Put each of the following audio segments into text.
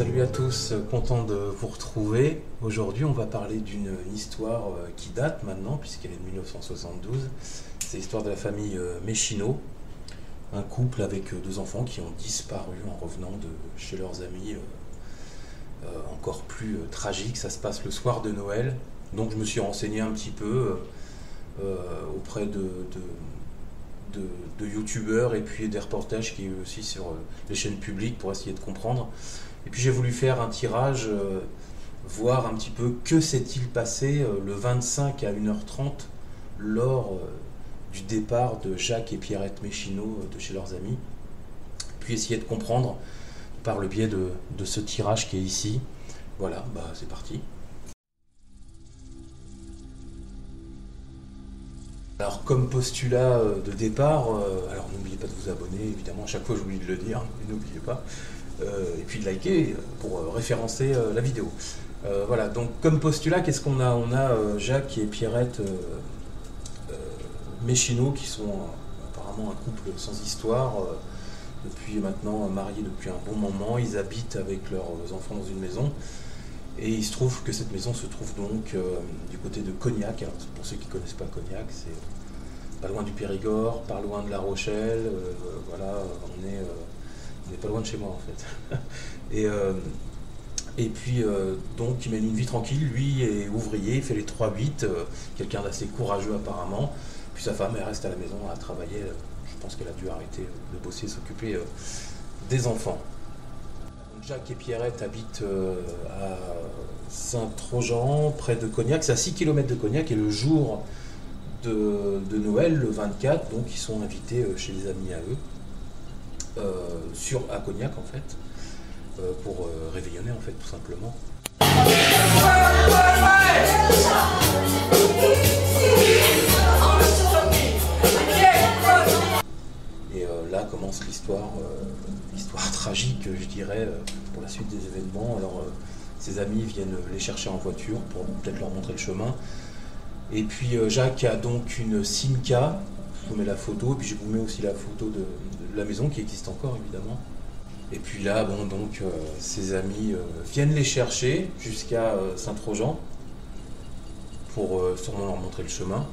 Salut à tous, content de vous retrouver. Aujourd'hui, on va parler d'une histoire qui date maintenant, puisqu'elle est de 1972. C'est l'histoire de la famille Méchinaud, un couple avec deux enfants qui ont disparu en revenant de chez leurs amis. Encore plus tragique, ça se passe le soir de Noël. Donc je me suis renseigné un petit peu auprès de youtubeurs et puis des reportages qui est aussi sur les chaînes publiques pour essayer de comprendre. Et puis j'ai voulu faire un tirage, voir un petit peu que s'est-il passé le 25 à 1h30 lors du départ de Jacques et Pierrette Méchinaud de chez leurs amis. Puis essayer de comprendre par le biais de ce tirage qui est ici. Voilà, bah c'est parti. Alors comme postulat de départ, alors n'oubliez pas de vous abonner, évidemment à chaque fois j'oublie de le dire, n'oubliez pas, et puis de liker pour référencer la vidéo. Voilà, donc comme postulat, qu'est-ce qu'on a? On a Jacques et Pierrette Méchinaud qui sont apparemment un couple sans histoire, depuis maintenant mariés depuis un bon moment. Ils habitent avec leurs enfants dans une maison. Et il se trouve que cette maison se trouve donc du côté de Cognac. Alors, pour ceux qui ne connaissent pas Cognac, c'est pas loin du Périgord, pas loin de La Rochelle. Voilà, on n'est pas loin de chez moi en fait. Et puis donc il mène une vie tranquille. Lui est ouvrier, il fait les 3-8, quelqu'un d'assez courageux apparemment. Puis sa femme, elle reste à la maison à travailler. Je pense qu'elle a dû arrêter de bosser et s'occuper des enfants. Jacques et Pierrette habitent à Saint-Trojan, près de Cognac. C'est à 6 km de Cognac et le jour de Noël, le 24, donc ils sont invités chez les amis à eux, à Cognac en fait, pour réveillonner en fait tout simplement. Et là commence l'histoire tragique, je dirais, pour la suite des événements. Alors, ses amis viennent les chercher en voiture pour peut-être leur montrer le chemin. Et puis Jacques a donc une Simca, je vous mets la photo, et puis je vous mets aussi la photo de la maison qui existe encore évidemment. Et puis là, bon, donc ses amis viennent les chercher jusqu'à Saint-Trojan pour sûrement leur montrer le chemin.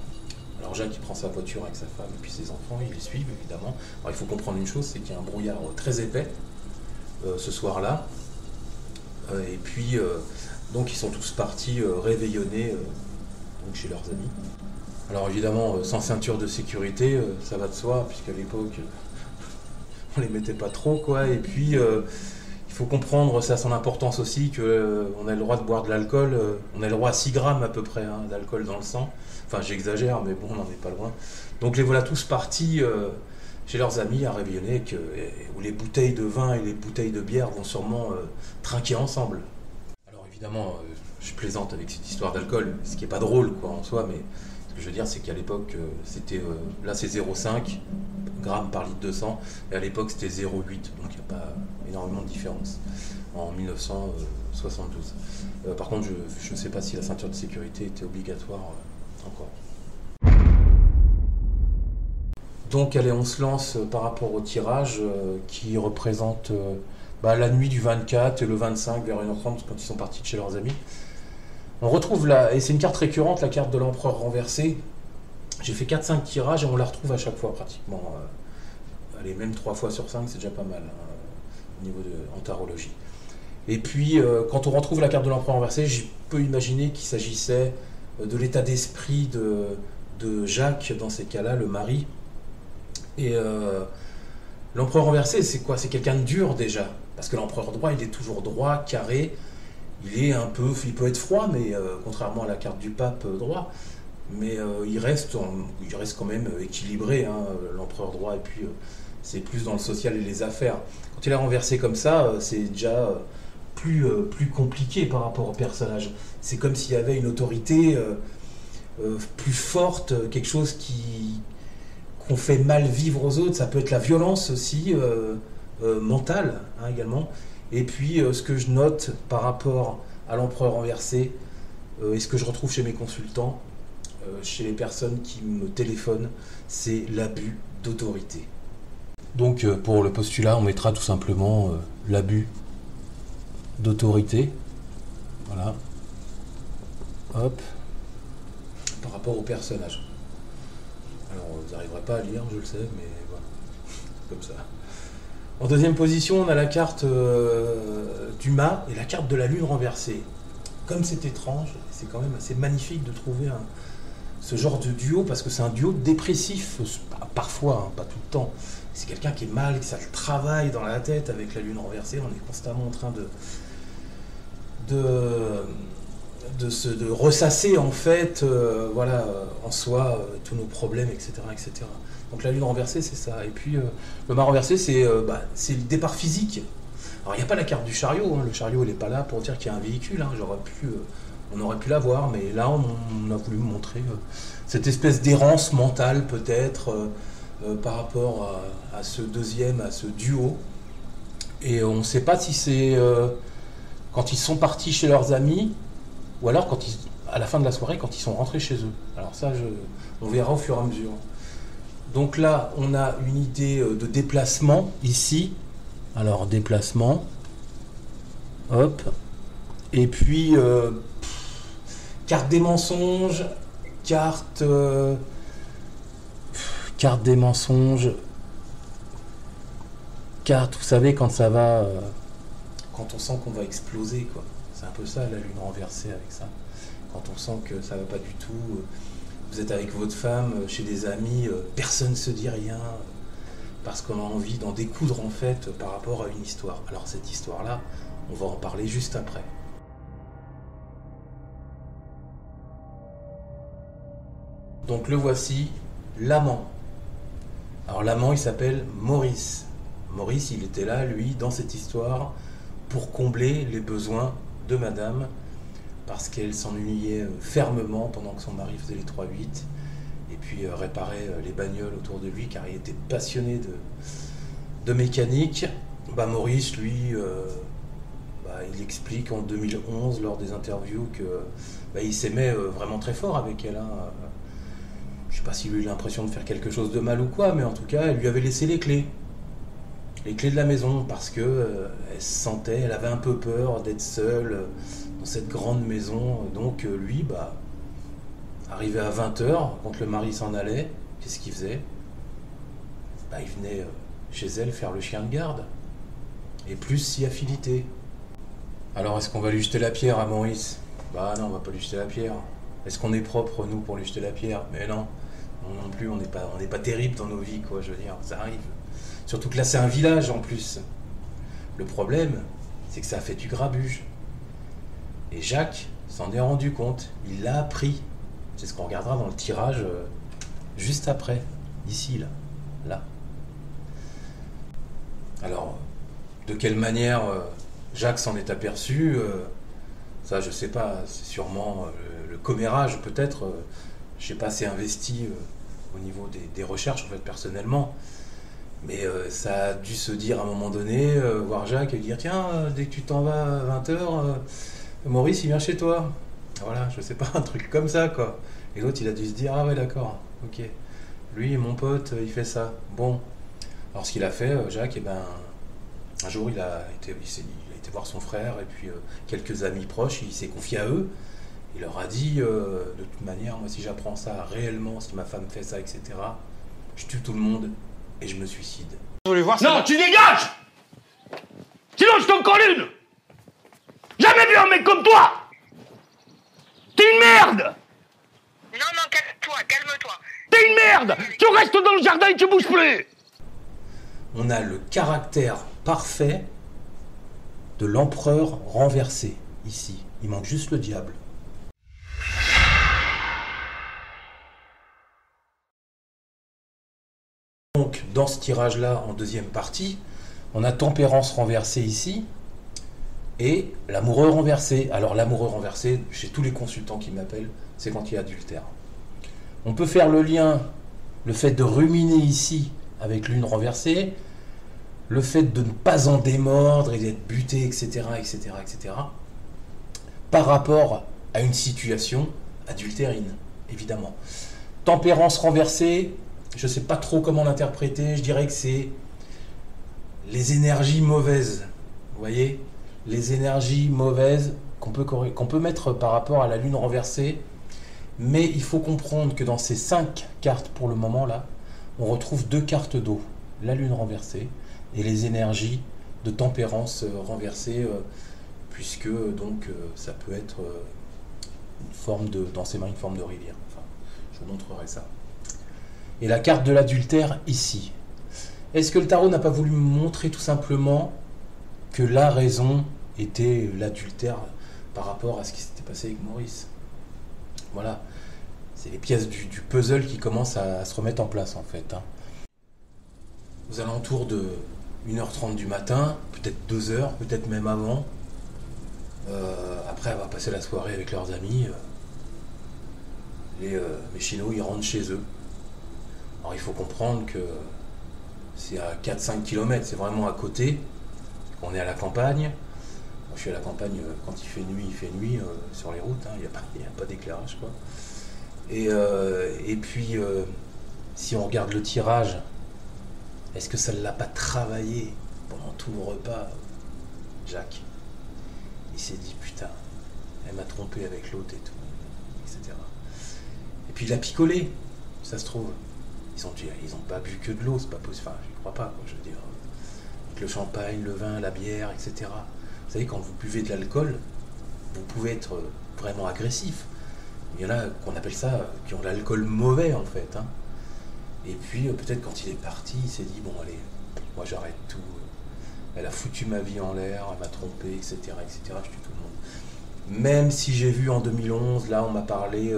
Alors Jacques, il prend sa voiture avec sa femme et puis ses enfants, ils les suivent évidemment. Alors il faut comprendre une chose, c'est qu'il y a un brouillard très épais ce soir-là. Et puis, donc ils sont tous partis réveillonner donc chez leurs amis. Alors évidemment, sans ceinture de sécurité, ça va de soi, puisqu'à l'époque, on les mettait pas trop, quoi. Et puis, il faut comprendre, ça a son importance aussi, qu'on a le droit de boire de l'alcool. On a le droit à 6 grammes à peu près hein, d'alcool dans le sang. Enfin, j'exagère, mais bon, on n'en est pas loin. Donc les voilà tous partis chez leurs amis à réveillonner, où les bouteilles de vin et les bouteilles de bière vont sûrement trinquer ensemble. Alors évidemment, je plaisante avec cette histoire d'alcool, ce qui n'est pas drôle quoi en soi, mais ce que je veux dire, c'est qu'à l'époque, c'était là c'est 0,5 grammes par litre de sang, et à l'époque c'était 0,8, donc il n'y a pas énormément de différence en 1972. Par contre, je ne sais pas si la ceinture de sécurité était obligatoire. Encore. Donc allez, on se lance par rapport au tirage qui représente la nuit du 24 et le 25 vers 1h30 quand ils sont partis de chez leurs amis. On retrouve là, et c'est une carte récurrente, la carte de l'empereur renversé. J'ai fait 4-5 tirages et on la retrouve à chaque fois pratiquement. Allez, même 3 fois sur 5, c'est déjà pas mal hein, au niveau de tarologie. Et puis quand on retrouve la carte de l'empereur renversé, je peux imaginer qu'il s'agissait de l'état d'esprit de Jacques, dans ces cas-là, le mari. Et l'empereur renversé, c'est quoi? C'est quelqu'un de dur déjà, parce que l'empereur droit, il est toujours droit, carré, il peut être froid, mais contrairement à la carte du pape droit, mais il reste quand même équilibré, hein, l'empereur droit, et puis c'est plus dans le social et les affaires. Quand il est renversé comme ça, c'est déjà... Plus compliqué par rapport au personnage. C'est comme s'il y avait une autorité plus forte, quelque chose qu'on fait mal vivre aux autres. Ça peut être la violence aussi, mentale hein, également. Et puis ce que je note par rapport à l'empereur renversé, et ce que je retrouve chez mes consultants, chez les personnes qui me téléphonent, c'est l'abus d'autorité. Donc pour le postulat, on mettra tout simplement l'abus d'autorité. Voilà. Hop. Par rapport au personnage. Alors, vous n'arriverez pas à lire, je le sais, mais voilà. Comme ça. En deuxième position, on a la carte du mât et la carte de la lune renversée. Comme c'est étrange, c'est quand même assez magnifique de trouver ce genre de duo, parce que c'est un duo dépressif, parfois, hein, pas tout le temps. C'est quelqu'un qui est mal, que ça le travaille dans la tête avec la lune renversée. On est constamment en train de ressasser en fait, voilà, en soi, tous nos problèmes, etc., etc. Donc la lune renversée, c'est ça. Et puis le mât renversé, c'est le départ physique. Alors il n'y a pas la carte du chariot, hein. Le chariot il n'est pas là pour dire qu'il y a un véhicule, hein. On aurait pu la voir, mais là on a voulu montrer cette espèce d'errance mentale peut-être par rapport à ce deuxième, à ce duo. Et on ne sait pas si c'est quand ils sont partis chez leurs amis, ou alors quand à la fin de la soirée, quand ils sont rentrés chez eux. Alors ça, on verra au fur et à mesure. Donc là, on a une idée de déplacement ici. Alors déplacement, hop, et puis carte des mensonges, carte des mensonges, carte, vous savez quand ça va, quand on sent qu'on va exploser, quoi. C'est un peu ça la lune renversée avec ça. Quand on sent que ça va pas du tout, vous êtes avec votre femme, chez des amis, personne ne se dit rien, parce qu'on a envie d'en découdre en fait par rapport à une histoire. Alors cette histoire-là, on va en parler juste après. Donc le voici, l'amant. Alors l'amant, il s'appelle Maurice. Maurice, il était là, lui, dans cette histoire, pour combler les besoins de madame, parce qu'elle s'ennuyait fermement pendant que son mari faisait les 3-8. Et puis réparer les bagnoles autour de lui, car il était passionné de mécanique. Bah, Maurice, lui, il explique en 2011, lors des interviews, que il s'aimait vraiment très fort avec elle, hein. Je ne sais pas s'il a eu l'impression de faire quelque chose de mal ou quoi, mais en tout cas, elle lui avait laissé les clés de la maison, parce qu'elle se sentait, elle avait un peu peur d'être seule dans cette grande maison. Donc lui, arrivé à 20h, quand le mari s'en allait, qu'est-ce qu'il faisait? Il venait chez elle faire le chien de garde, et plus s'y affiliter. Alors, est-ce qu'on va lui jeter la pierre à Maurice? Bah non, on va pas lui jeter la pierre. Est-ce qu'on est propre, nous, pour lui jeter la pierre? Mais non, non, non plus, on n'est pas terrible dans nos vies, quoi, je veux dire, ça arrive. Surtout que là, c'est un village, en plus. Le problème, c'est que ça a fait du grabuge. Et Jacques s'en est rendu compte, il l'a appris. C'est ce qu'on regardera dans le tirage juste après, ici, là, là. Alors, de quelle manière Jacques s'en est aperçu, ça je sais pas, c'est sûrement le commérage peut-être, je sais pas, c'est investi au niveau des recherches en fait personnellement, mais ça a dû se dire à un moment donné, voir Jacques et dire tiens, dès que tu t'en vas à 20h, Maurice il vient chez toi. Voilà, je sais pas, un truc comme ça, quoi. Et l'autre, il a dû se dire, ah ouais, d'accord, ok. Lui, mon pote, il fait ça. Bon. Alors, ce qu'il a fait, Jacques, un jour, il a été voir son frère, et puis quelques amis proches, il s'est confié à eux. Il leur a dit, de toute manière, moi, si j'apprends ça réellement, si ma femme fait ça, etc., je tue tout le monde, et je me suicide. Je voulais voir ça. Non, tu dégages! Sinon, je t'en colle une! Jamais vu un mec comme toi! T'es une merde! Non, non, calme-toi, calme-toi. T'es une merde! Tu restes dans le jardin et tu bouges plus! On a le caractère parfait de l'empereur renversé, ici. Il manque juste le diable. Donc, dans ce tirage-là, en deuxième partie, on a tempérance renversée ici. Et l'amoureux renversé. Alors l'amoureux renversé, chez tous les consultants qui m'appellent, c'est quand il y a adultère. On peut faire le lien, le fait de ruminer ici avec lune renversée, le fait de ne pas en démordre et d'être buté, etc., etc., etc., par rapport à une situation adultérine, évidemment. Tempérance renversée, je ne sais pas trop comment l'interpréter, je dirais que c'est les énergies mauvaises, vous voyez ? les énergies mauvaises qu'on peut mettre par rapport à la lune renversée. Mais il faut comprendre que dans ces 5 cartes pour le moment là, on retrouve 2 cartes d'eau, la lune renversée et les énergies de tempérance renversée, puisque donc ça peut être une forme de, dans ses mains, une forme de rivière. Enfin, je vous montrerai ça. Et la carte de l'adultère ici. Est-ce que le tarot n'a pas voulu me montrer tout simplement que la raison était l'adultère par rapport à ce qui s'était passé avec Maurice? Voilà, c'est les pièces du puzzle qui commencent à se remettre en place en fait. Hein. Aux alentours de 1h30 du matin, peut-être 2h, peut-être même avant, après avoir passé la soirée avec leurs amis, les Méchinaud ils rentrent chez eux. Alors il faut comprendre que c'est à 4-5 km, c'est vraiment à côté, on est à la campagne. Je suis à la campagne, quand il fait nuit sur les routes, hein, il n'y a pas d'éclairage, quoi. Et puis, si on regarde le tirage, est-ce que ça ne l'a pas travaillé pendant tout le repas, Jacques? Il s'est dit, putain, elle m'a trompé avec l'autre et tout, etc. Et puis il a picolé, ça se trouve. Ils ont pas bu que de l'eau, c'est pas possible, enfin, je crois pas, quoi, je veux dire. Avec le champagne, le vin, la bière, etc. Vous savez, quand vous buvez de l'alcool, vous pouvez être vraiment agressif. Il y en a qu'on appelle ça, qui ont de l'alcool mauvais en fait. Hein. Et puis peut-être quand il est parti, il s'est dit, bon allez, moi j'arrête tout. Elle a foutu ma vie en l'air, elle m'a trompé, etc., etc. Je tue tout le monde. Même si j'ai vu en 2011, là on m'a parlé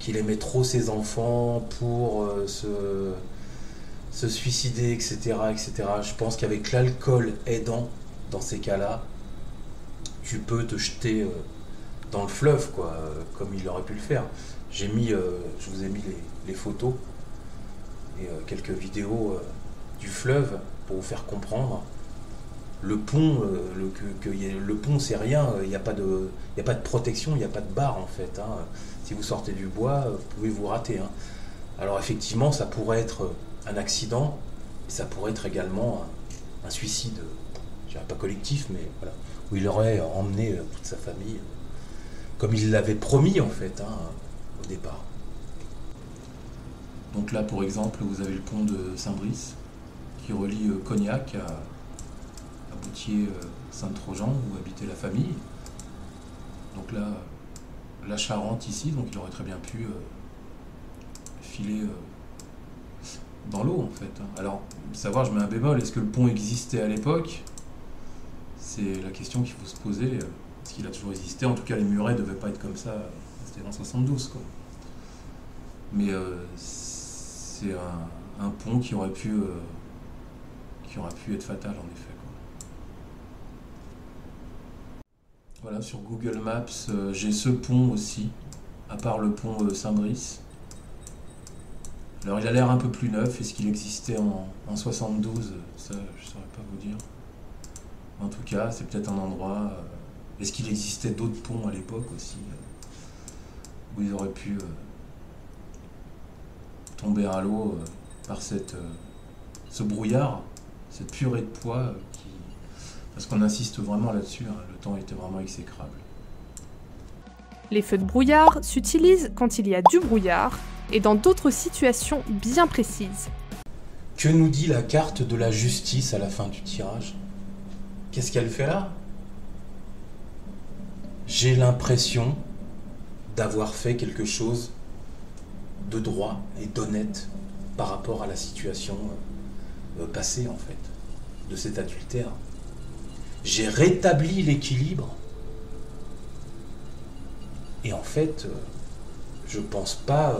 qu'il aimait trop ses enfants pour se suicider, etc., etc. Je pense qu'avec l'alcool aidant, dans ces cas-là, tu peux te jeter dans le fleuve, quoi, comme il aurait pu le faire. J'ai mis, je vous ai mis les photos et quelques vidéos du fleuve pour vous faire comprendre. Le pont, le pont, c'est rien. Il n'y a pas de, protection, il n'y a pas de barre en fait. Hein. Si vous sortez du bois, vous pouvez vous rater. Hein. Alors effectivement, ça pourrait être un accident, mais ça pourrait être également un suicide. Je dirais pas collectif, mais voilà, où il aurait emmené toute sa famille, comme il l'avait promis en fait, hein, au départ. Donc là, pour exemple, vous avez le pont de Saint-Brice, qui relie Cognac à Boutier-Saint-Trojan, où habitait la famille. Donc là, la Charente ici, donc il aurait très bien pu filer dans l'eau en fait. Alors, savoir, je mets un bémol, est-ce que le pont existait à l'époque ? C'est la question qu'il faut se poser, parce qu'il a toujours existé. En tout cas, les murets ne devaient pas être comme ça, c'était dans 72, quoi. Mais c'est un pont qui aurait pu être fatal, en effet, quoi. Voilà, sur Google Maps, j'ai ce pont aussi, à part le pont Saint-Brice. Alors, il a l'air un peu plus neuf. Est-ce qu'il existait en 72? Ça, je ne saurais pas vous dire. En tout cas, c'est peut-être un endroit... Est-ce qu'il existait d'autres ponts à l'époque aussi où ils auraient pu tomber à l'eau par ce brouillard, cette purée de poids qui... Parce qu'on insiste vraiment là-dessus, hein, le temps était vraiment exécrable. Les feux de brouillard s'utilisent quand il y a du brouillard et dans d'autres situations bien précises. Que nous dit la carte de la justice à la fin du tirage ? Qu'est-ce qu'elle fait là? J'ai l'impression d'avoir fait quelque chose de droit et d'honnête par rapport à la situation passée, en fait, de cet adultère. J'ai rétabli l'équilibre. Et en fait, je pense pas,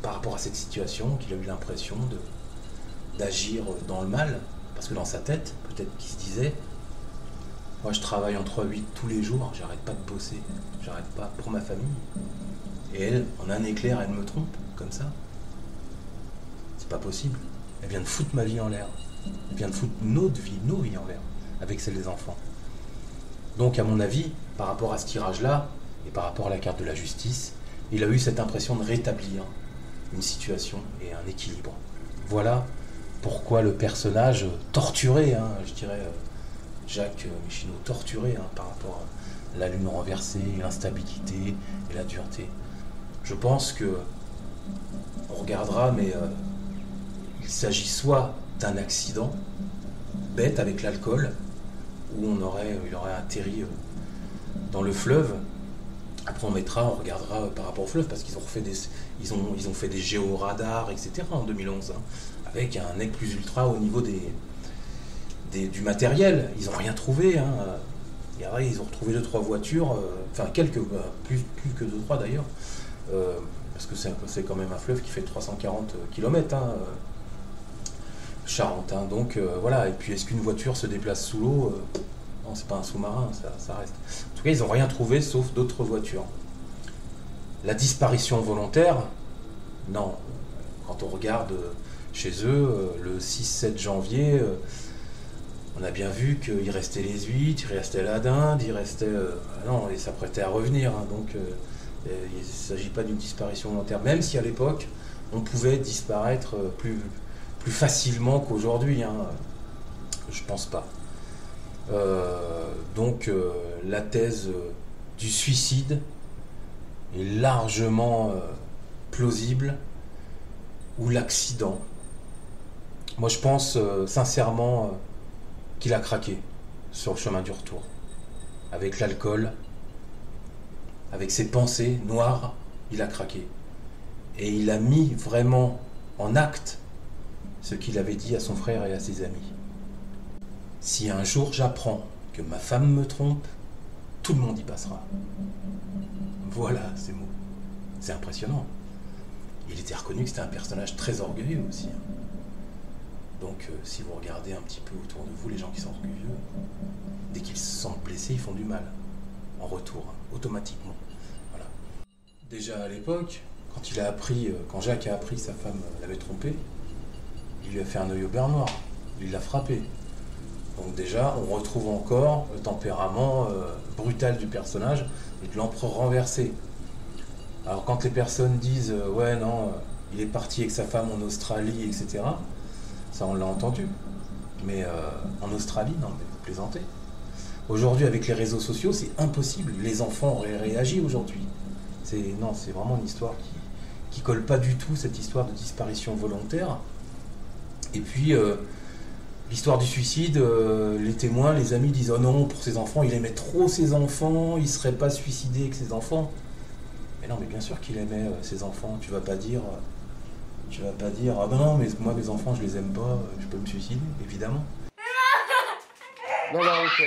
par rapport à cette situation, qu'il a eu l'impression d'agir dans le mal. Parce que dans sa tête, peut-être qu'il se disait, moi je travaille en 3-8 tous les jours, j'arrête pas de bosser, j'arrête pas pour ma famille. Et elle, en un éclair, elle me trompe, comme ça. C'est pas possible. Elle vient de foutre ma vie en l'air. Elle vient de foutre nos vies en l'air, avec celle des enfants. Donc à mon avis, par rapport à ce tirage-là, et par rapport à la carte de la justice, il a eu cette impression de rétablir une situation et un équilibre. Voilà. Pourquoi le personnage torturé, hein, je dirais, Jacques Méchinaud torturé hein, par rapport à l'allume renversée, l'instabilité et la dureté. Je pense que on regardera, mais il s'agit soit d'un accident bête avec l'alcool, où il aurait atterri dans le fleuve. Après on regardera par rapport au fleuve, parce qu'ils ont refait des géoradars, etc. en 2011, hein, avec un nec plus ultra au niveau du matériel. Ils n'ont rien trouvé. Hein. Ils ont retrouvé 2-3 voitures, enfin plus que 2-3 d'ailleurs, parce que c'est quand même un fleuve qui fait 340 km, hein, Charente. Hein, donc voilà, et puis est-ce qu'une voiture se déplace sous l'eau? Non, c'est pas un sous-marin, ça reste. En tout cas, ils n'ont rien trouvé sauf d'autres voitures. La disparition volontaire, non. Quand on regarde chez eux, le 6-7 janvier, on a bien vu qu'il restait les huîtres, il restait la dinde, il restait... non, ils s'apprêtaient à revenir. Hein, donc, il ne s'agit pas d'une disparition volontaire. Même si à l'époque, on pouvait disparaître plus facilement qu'aujourd'hui. Hein, je pense pas. Donc la thèse du suicide est largement plausible, ou l'accident. Moi je pense sincèrement qu'il a craqué sur le chemin du retour, avec l'alcool, avec ses pensées noires, il a craqué. Et il a mis vraiment en acte ce qu'il avait dit à son frère et à ses amis. Si un jour j'apprends que ma femme me trompe, tout le monde y passera. Voilà ces mots. C'est impressionnant. Il était reconnu que c'était un personnage très orgueilleux aussi. Donc si vous regardez un petit peu autour de vous, les gens qui sont orgueilleux, dès qu'ils se sentent blessés, ils font du mal. En retour, hein, automatiquement. Voilà. Déjà à l'époque, quand Jacques a appris que sa femme l'avait trompé, il lui a fait un œil au beurre noir. Il l'a frappé. Donc déjà, on retrouve encore le tempérament brutal du personnage et de l'empereur renversé. Alors quand les personnes disent « ouais, non, il est parti avec sa femme en Australie, etc. » ça, on l'a entendu. Mais en Australie, non, mais vous plaisantez. Aujourd'hui, avec les réseaux sociaux, c'est impossible. Les enfants auraient réagi aujourd'hui. Non, c'est vraiment une histoire qui colle pas du tout, cette histoire de disparition volontaire. Et puis... l'histoire du suicide, les témoins, les amis disent « oh non, pour ses enfants, il aimait trop ses enfants, il ne serait pas suicidé avec ses enfants ». Mais non, mais bien sûr qu'il aimait ses enfants, tu vas pas dire « ah ben non, mais moi mes enfants, je les aime pas, je peux me suicider, évidemment ». Non, non, ok.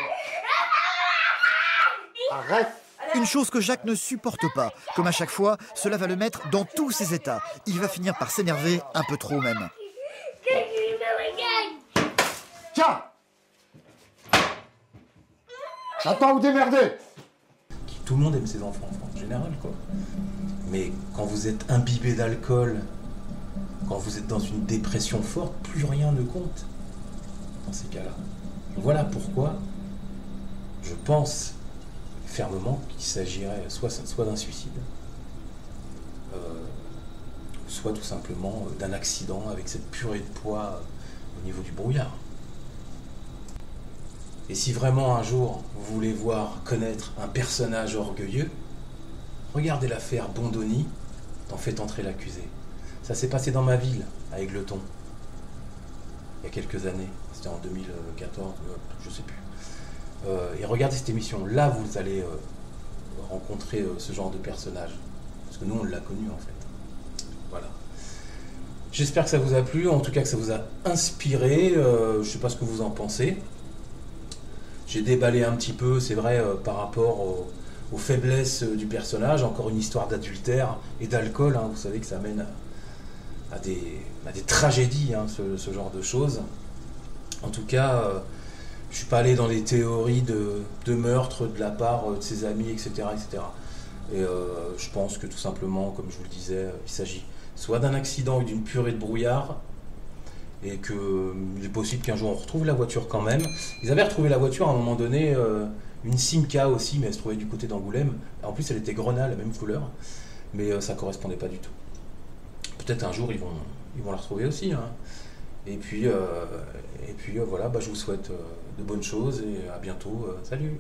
Arrête. Une chose que Jacques ne supporte pas, comme à chaque fois, cela va le mettre dans tous ses états. Il va finir par s'énerver un peu trop même. Tiens, j'attends vous démerder. Tout le monde aime ses enfants, en général, quoi. Mais quand vous êtes imbibé d'alcool, quand vous êtes dans une dépression forte, plus rien ne compte dans ces cas-là. Voilà pourquoi je pense fermement qu'il s'agirait soit d'un suicide, soit tout simplement d'un accident avec cette purée de poids au niveau du brouillard. Et si vraiment un jour vous voulez connaître un personnage orgueilleux, regardez l'affaire Bondoni dans Fait Entrer l'Accusé. Ça s'est passé dans ma ville, à Égletons, il y a quelques années. C'était en 2014, je sais plus. Et regardez cette émission. Là, vous allez rencontrer ce genre de personnage. Parce que nous, on l'a connu, en fait. Voilà. J'espère que ça vous a plu, en tout cas que ça vous a inspiré. Je ne sais pas ce que vous en pensez. J'ai déballé un petit peu, c'est vrai, par rapport aux faiblesses du personnage. Encore une histoire d'adultère et d'alcool. Hein, vous savez que ça mène à des tragédies, hein, ce genre de choses. En tout cas, je ne suis pas allé dans les théories de meurtre de la part de ses amis, etc. etc. Et je pense que tout simplement, comme je vous le disais, il s'agit soit d'un accident ou d'une purée de brouillard, et qu'il est possible qu'un jour on retrouve la voiture quand même. Ils avaient retrouvé la voiture à un moment donné, une Simca aussi, mais elle se trouvait du côté d'Angoulême. En plus elle était grenat, la même couleur, mais ça ne correspondait pas du tout. Peut-être un jour ils vont la retrouver aussi. Hein. Et puis voilà, bah, je vous souhaite de bonnes choses et à bientôt. Salut!